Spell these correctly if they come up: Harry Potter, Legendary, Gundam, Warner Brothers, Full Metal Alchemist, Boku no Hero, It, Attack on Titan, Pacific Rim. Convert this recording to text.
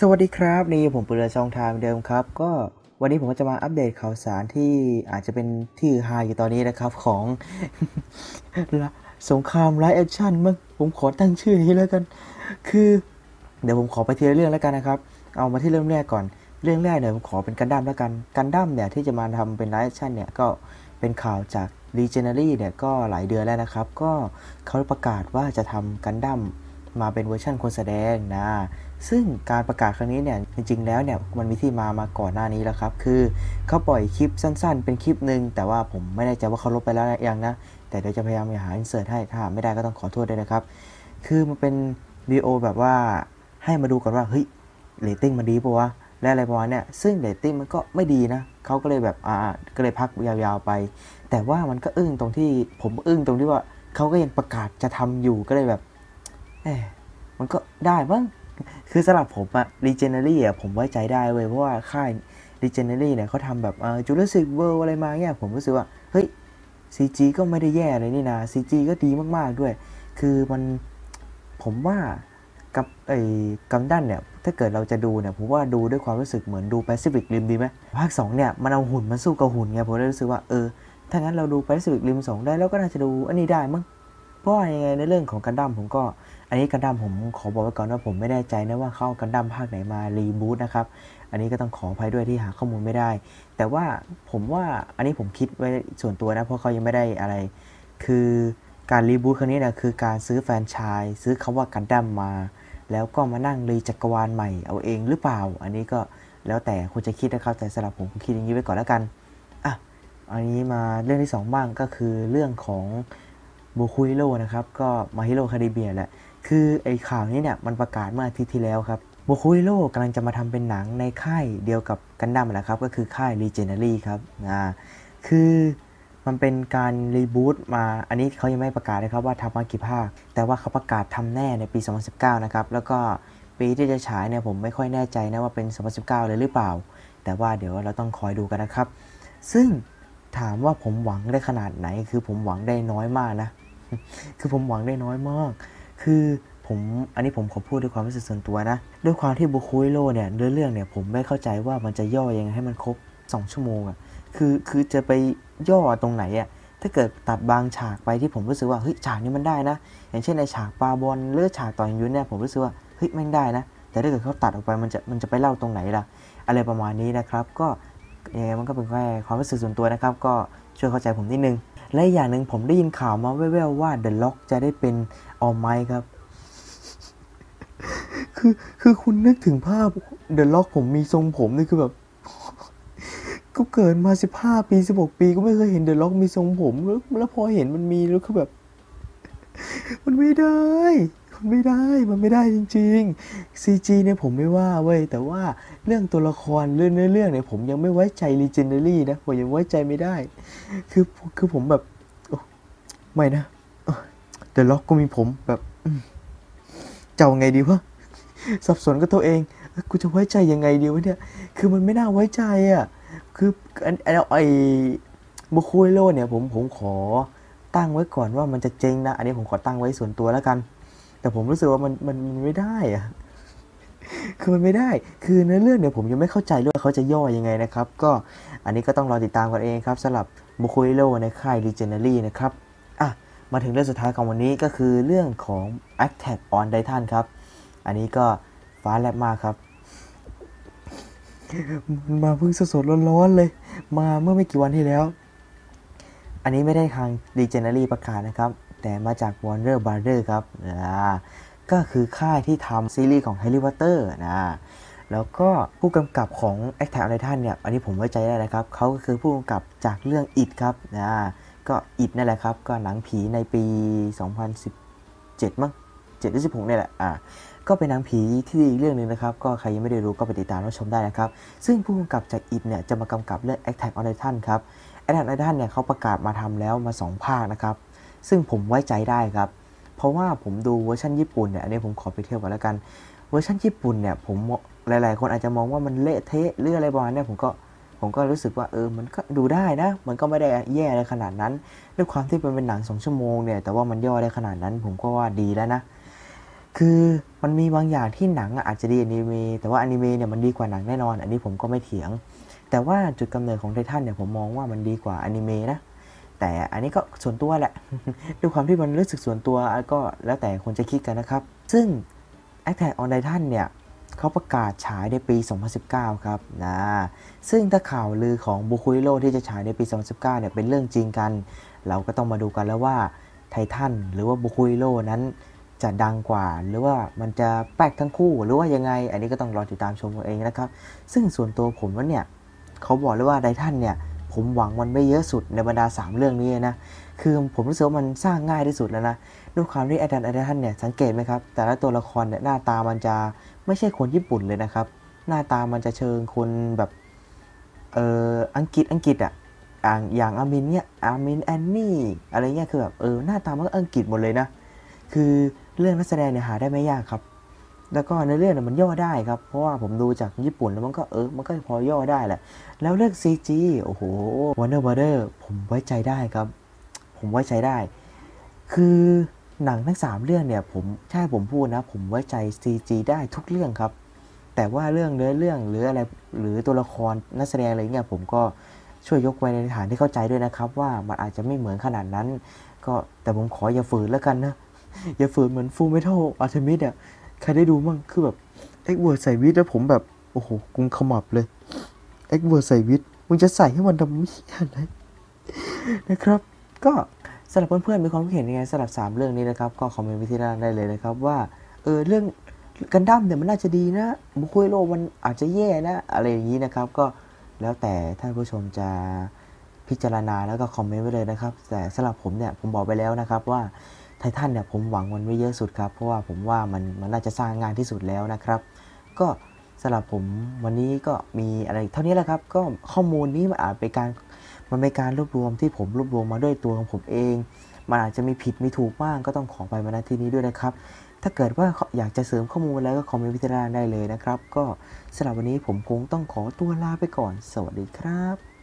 สวัสดีครับนี่ผมปืนเรือช่องทางเดิมครับก็วันนี้ผมก็จะมาอัปเดตข่าวสารที่อาจจะเป็นที่ฮาอยู่ตอนนี้นะครับของ สงครามไลฟ์แอคชั่นมั้งผมขอตั้งชื่อนี้แล้วกันคือเดี๋ยวผมขอไปทีละเรื่องแล้วกันนะครับเอามาที่เรื่องแรกก่อนเรื่องแรกเนี่ยผมขอเป็นกันดั้มแล้วกันกันดั้มเนี่ยที่จะมาทำเป็นไลฟ์แอคชั่นเนี่ยก็เป็นข่าวจากรีเจเนอรี่เนี่ยก็หลายเดือนแล้วนะครับก็เขาประกาศว่าจะทำกันดั้มมาเป็นเวอร์ชันคนแสดงนะซึ่งการประกาศครั้งนี้เนี่ยจริงๆแล้วเนี่ยมันมีที่มาก่อนหน้านี้แล้วครับคือเขาปล่อยคลิปสั้นๆเป็นคลิปหนึ่งแต่ว่าผมไม่แน่ใจว่าเขาลบไปแล้วยังนะแต่เดี๋ยวจะพยายามหาอินเสิร์ตให้ถ้าไม่ได้ก็ต้องขอโทษด้วยนะครับคือมันเป็นวิดีโอแบบว่าให้มาดูก่อนว่าเฮ้ยเรตติ้งมันดีปะวะและอะไรประมาณเนี่ยซึ่งเรตติ้งมันก็ไม่ดีนะเขาก็เลยแบบก็เลยพักยาวๆไปแต่ว่ามันก็อึ้งตรงที่ผมอึ้งตรงที่ว่าเขาก็ยังประกาศจะทำอยู่ก็เลยแบบมันก็ได้มั้งคือสำหรับผมอะรีเจเนอรี่อะผมไว้ใจได้เว้ยเพราะว่าค่ายรีเจเนอรี่เนี่ยเขาทำแบบจูเลสิกเวิลด์อะไรมาเนี่ยผมรู้สึกว่าเฮ้ย CG ก็ไม่ได้แย่เลยนี่นะ CG ก็ดีมากๆด้วยคือมันผมว่ากับกัมดั้นเนี่ยถ้าเกิดเราจะดูเนี่ยผมว่าดูด้วยความรู้สึกเหมือนดู Pacific Rim ดีไหมภาค 2เนี่ยมันเอาหุ่นมันสู้กับหุ่นไงผมเลยรู้สึกว่าถ้างั้นเราดู Pacific Rim 2ได้แล้วก็น่าจะดูอันนี้ได้มั้งเพราะยังไงในเรื่องของกันดั้มผมก็อันนี้กันดั้มผมขอบอกไว้ก่อนว่าผมไม่แน่ใจนะว่าเข้ากันดั้มภาคไหนมารีบูตนะครับอันนี้ก็ต้องขออภัยด้วยที่หาข้อมูลไม่ได้แต่ว่าผมว่าอันนี้ผมคิดไว้ส่วนตัวนะเพราะเขายังไม่ได้อะไรคือการรีบูตครั้งนี้นะคือการซื้อแฟรนไชส์ซื้อคำว่ากันดั้มมาแล้วก็มานั่งรีจักรวาลใหม่เอาเองหรือเปล่าอันนี้ก็แล้วแต่คุณจะคิดนะครับแต่สำหรับผมคิดอย่างนี้ไว้ก่อนแล้วกันอ่ะอันนี้มาเรื่องที่2บ้างก็คือเรื่องของโบคุฮิโร่นะครับก็มาฮิโร่คาริเบียนแหละคือไอ้ข่าวนี้เนี่ยมันประกาศเมื่ออาทิตย์ที่แล้วครับโบคุฮิโร่กำลังจะมาทำเป็นหนังในค่ายเดียวกับกันดั้มนะครับก็คือค่ายรีเจเนอรี่ครับคือมันเป็นการรีบูตมาอันนี้เขายังไม่ประกาศนะครับว่าทำมากี่ภาคแต่ว่าเขาประกาศทำแน่ในปี2019นะครับแล้วก็ปีที่จะฉายเนี่ยผมไม่ค่อยแน่ใจนะว่าเป็น2019เลยหรือเปล่าแต่ว่าเดี๋ยวเราต้องคอยดูกันนะครับซึ่งถามว่าผมหวังได้ขนาดไหนคือผมหวังได้น้อยมากนะคือผมหวังได้น้อยมากคือผมอันนี้ผมขอพูดด้วยความรู้สึกส่วนตัวนะด้วยความที่บุคุยโลเนี่ยเรื่องเนี่ยผมไม่เข้าใจว่ามันจะย่อยังไงให้มันครบ2ชั่วโมงอะคือจะไปย่อตรงไหนอะถ้าเกิดตัดบางฉากไปที่ผมรู้สึกว่าเฮ้ยฉากนี้มันได้นะอย่างเช่นในฉากปาบอลหรือฉากต่อยยุ้นเนี่ยผมรู้สึกว่าเฮ้ยมันได้นะแต่ถ้าเกิดเขาตัดออกไปมันจะไปเล่าตรงไหนล่ะอะไรประมาณนี้นะครับก็มันก็เป็นแค่ความรู้สึกส่วนตัวนะครับก็ช่วยเข้าใจผมนิดนึงและอย่างหนึ่งผมได้ยินข่าวมาแว่วๆว่าเดอะล็อกจะได้เป็นออมไมค์ครับ คือคุณนึกถึงภาพเดอะล็อกผมมีทรงผมนี่คือแบบ ก็เกิดมา15ปี16ปีก็ไม่เคยเห็นเดอะล็อกมีทรงผมแล้วพอเห็นมันมีแล้วก็แบบ มันไม่ได้จริงๆ CG เนี่ยผมไม่ว่าเว้ยแต่ว่าเรื่องตัวละครเรื่องเนื้อเรื่องเนี่ยผมยังไม่ไว้ใจ Legendary นะผมยังไว้ใจไม่ได้คือผมแบบไม่นะเดอะล็อกก็มีผมแบบเจ้าไงดีวะสับสนกับตัวเองกูจะไว้ใจยังไงดีวะเนี่ยคือมันไม่น่าไว้ใจอ่ะคือไอ้บุคุยโลเนี่ยผมขอตั้งไว้ก่อนว่ามันจะเจ๊งนะอันนี้ผมขอตั้งไว้ส่วนตัวแล้วกันแต่ผมรู้สึกว่ามันไม่ได้อะคือมันไม่ได้คือเนื้อเรื่องเนี่ยผมยังไม่เข้าใจด้วยเขาจะย่อยังไงนะครับก็อันนี้ก็ต้องรอติดตามกันเองครับสำหรับโบคุยโร่ในค่าย Legendary นะครับอ่ะมาถึงเรื่องสุดท้ายของวันนี้ก็คือเรื่องของ Attack on Titan ครับอันนี้ก็ฟ้าแลบมากครับมันมาเพิ่งสดๆร้อนๆเลยมาเมื่อไม่กี่วันที่แล้วอันนี้ไม่ได้ทาง Legendary ประกาศนะครับแต่มาจาก Warner Brothers ครับก็คือค่ายที่ทำซีรีส์ของ Harry Potter นะแล้วก็ผู้กำกับของ Attack on Titan เนี่ยอันนี้ผมไว้ใจได้นะครับเขาก็คือผู้กำกับจากเรื่อง It ครับก็ It นั่นแหละครับก็หนังผีในปี2017มั้ง7หรือ16เนี่ยแหละก็เป็นหนังผีที่ดีเรื่องหนึ่งนะครับก็ใครยังไม่ได้รู้ก็ไปติดตามรับชมได้นะครับซึ่งผู้กำกับจาก It เนี่ยจะมากำกับเรื่อง Attack on Titan ครับ Attack on Titan เนี่ยเขาประกาศมาทำแล้วมา2ภาคนะครับซึ่งผมไว้ใจได้ครับเพราะว่าผมดูเวอร์ชันญี่ปุ่นเนี่ยอันนี้ผมขอไปเที่ยวกันแล้วกันเวอร์ชันญี่ปุ่นเนี่ยผมหลายๆคนอาจจะมองว่ามันเละเทะหรืออะไรประมาณนี้ผมก็รู้สึกว่ามันก็ดูได้นะมันก็ไม่ได้แย่อะไรขนาดนั้นด้วยความที่เป็นหนัง2 ชั่วโมงเนี่ยแต่ว่ามันย่อได้ขนาดนั้นผมก็ว่าดีแล้วนะ คือมันมีบางอย่างที่หนังอาจจะดีอนิเมะแต่ว่าอนิเมะเนี่ยมันดีกว่าหนังแน่นอนอันนี้ผมก็ไม่เถียงแต่ว่าจุดกำเนิดของไททันเนี่ยผมมองว่ามันดีกว่าอนิเมะนะแต่อันนี้ก็ส่วนตัวแหละด้วยความที่มันรู้สึกส่วนตัวก็แล้วแต่คนจะคิดกันนะครับซึ่ง Attack on Titan เนี่ยเขาประกาศฉายในปี2019ครับนะซึ่งถ้าข่าวลือของบูคุริโร่ที่จะฉายในปี2019เนี่ยเป็นเรื่องจริงกันเราก็ต้องมาดูกันแล้วว่าไททันหรือว่าบูคุริโร่นั้นจะดังกว่าหรือว่ามันจะแปลกทั้งคู่หรือว่ายังไงอันนี้ก็ต้องรอติดตามชมกันเองนะครับซึ่งส่วนตัวผมว่าเนี่ยเขาบอกเลยว่าไททันเนี่ยผมหวังมันไม่เยอะสุดในบรรดา3เรื่องนี้นะคือผมรู้สึกว่ามันสร้างง่ายที่สุดแล้วนะด้วยความที่ไททันเนี่ยสังเกตไหมครับแต่ละตัวละครเนี่ยหน้าตามันจะไม่ใช่คนญี่ปุ่นเลยนะครับหน้าตามันจะเชิงคนแบบอังกฤษอ่ะอย่างอามินเนี่ยอามินแอนนี่อะไรเงี้ยคือแบบหน้าตามันก็อังกฤษหมดเลยนะคือเรื่องนักแสดงเนี่ยหาได้ไม่ยากครับแล้วก็ในเรื่องเนี่ยมันย่อได้ครับเพราะว่าผมดูจากญี่ปุ่นแล้วมันก็มันก็พอย่อได้แหละแล้วเรื่อง CG โอ้โห Warner Brother ผมไว้ใจได้ครับผมไว้ใจได้คือหนังทั้ง3เรื่องเนี่ยผมถ้าผมพูดนะผมไว้ใจ CG ได้ทุกเรื่องครับแต่ว่าเรื่องเนื้อเรื่องหรืออะไรหรือตัวละครนักแสดงอะไรเงี้ยผมก็ช่วยยกไว้ในฐานที่เข้าใจด้วยนะครับว่ามันอาจจะไม่เหมือนขนาดนั้นก็แต่ผมขออย่าฝืนแล้วกันนะอย่าฝืนเหมือน Full Metal Alchemist อ่ะใครได้ดูมั่งคือแบบเอ็กเวิร์ดใส่วิทแล้วผมแบบโอ้โหกุมขมับเลยเอ็กเวิร์ดใส่วิทมึงจะใส่ให้มันทำมิชชั่นอะไรนะครับก็สำหรับเพื่อนๆมีความคิดเห็นยังไงสำหรับ3เรื่องนี้นะครับก็คอมเมนต์ไว้ที่ด้านล่างได้เลยนะครับว่าเรื่องกันดั้มเนี่ยมันน่าจะดีนะบุคุยโลมันอาจจะแย่นะอะไรอย่างนี้นะครับก็แล้วแต่ท่านผู้ชมจะพิจารณาแล้วก็คอมเมนต์ไว้เลยนะครับแต่สำหรับผมเนี่ยผมบอกไปแล้วนะครับว่าไททันเนี่ยผมหวังมันไว้เยอะสุดครับเพราะว่าผมว่ามันน่าจะสร้างงานที่สุดแล้วนะครับก็สำหรับผมวันนี้ก็มีอะไรเท่านี้แหละครับก็ข้อมูลนี้มันอาจเป็นการรวบรวมที่ผมรวบรวมมาด้วยตัวของผมเองมันอาจจะมีผิดมีถูกบ้างก็ต้องขอไปมาณที่นี้ด้วยนะครับถ้าเกิดว่าอยากจะเสริมข้อมูลอะไรก็คอมเมนต์พิจารณาได้เลยนะครับก็สำหรับวันนี้ผมคงต้องขอตัวลาไปก่อนสวัสดีครับ